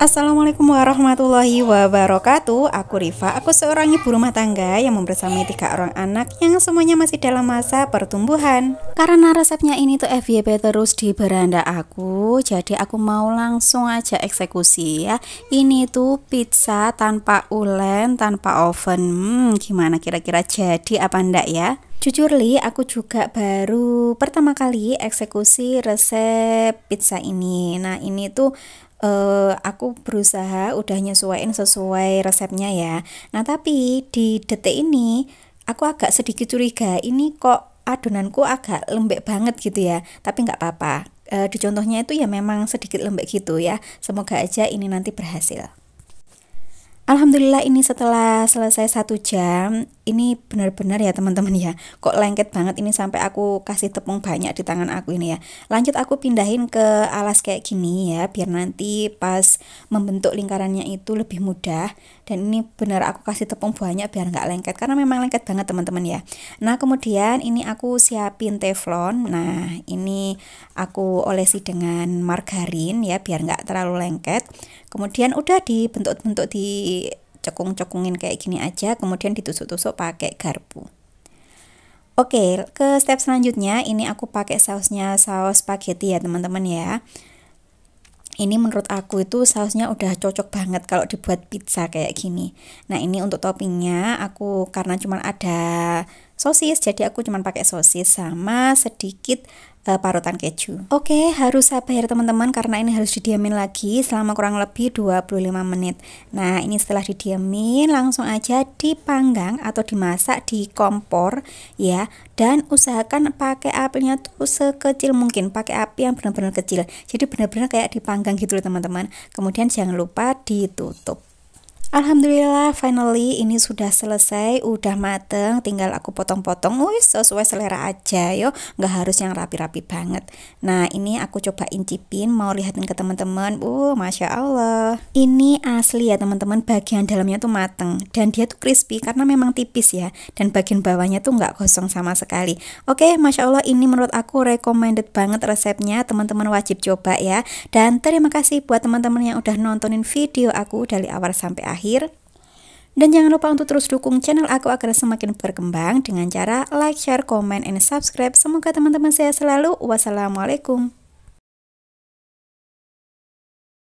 Assalamualaikum warahmatullahi wabarakatuh. Aku Rifa, aku seorang ibu rumah tangga yang membersamai 3 orang anak yang semuanya masih dalam masa pertumbuhan. Karena resepnya ini tuh FYP terus di beranda aku, jadi aku mau langsung aja eksekusi ya. Ini tuh pizza tanpa ulen, tanpa oven. Gimana kira-kira, jadi apa ndak ya? Jujur Li, aku juga baru pertama kali eksekusi resep pizza ini. Nah ini tuh aku berusaha udah nyesuaiin sesuai resepnya ya. Nah tapi di detik ini aku agak sedikit curiga, ini kok adonanku agak lembek banget gitu ya. Tapi nggak apa-apa, di contohnya itu ya memang sedikit lembek gitu ya. Semoga aja ini nanti berhasil. Alhamdulillah ini setelah selesai 1 jam, ini benar-benar ya teman-teman ya, kok lengket banget ini sampai aku kasih tepung banyak di tangan aku ini ya. Lanjut aku pindahin ke alas kayak gini ya, biar nanti pas membentuk lingkarannya itu lebih mudah. Dan ini benar aku kasih tepung banyak biar nggak lengket, karena memang lengket banget teman-teman ya. Nah kemudian ini aku siapin teflon. Nah ini aku olesi dengan margarin ya, biar nggak terlalu lengket. Kemudian udah dibentuk-bentuk, dicekung-cekungin kayak gini aja, kemudian ditusuk-tusuk pakai garpu. Oke, ke step selanjutnya ini aku pakai sausnya, saus spaghetti ya teman-teman ya. Ini menurut aku itu sausnya udah cocok banget kalau dibuat pizza kayak gini. Nah ini untuk toppingnya aku, karena cuma ada sosis, jadi aku cuma pakai sosis sama sedikit parutan keju. Oke, harus sabar teman-teman karena ini harus didiamin lagi selama kurang lebih 25 menit. Nah ini setelah didiamin langsung aja dipanggang atau dimasak di kompor ya. Dan usahakan pakai apinya tuh sekecil mungkin, pakai api yang benar-benar kecil, jadi benar-benar kayak dipanggang gitu loh teman-teman. Kemudian jangan lupa ditutup. Alhamdulillah finally ini sudah selesai, udah mateng, tinggal aku potong-potong sesuai selera aja yo, nggak harus yang rapi-rapi banget. Nah ini aku coba incipin, mau lihatin ke teman-teman. Masya Allah, ini asli ya teman-teman, bagian dalamnya tuh mateng dan dia tuh crispy karena memang tipis ya, dan bagian bawahnya tuh nggak gosong sama sekali. Oke, Masya Allah, ini menurut aku recommended banget resepnya, teman-teman wajib coba ya. Dan terima kasih buat teman-teman yang udah nontonin video aku dari awal sampai akhir. Dan jangan lupa untuk terus dukung channel aku agar semakin berkembang dengan cara like, share, komen, and subscribe. Semoga teman-teman sehat selalu. Wassalamualaikum.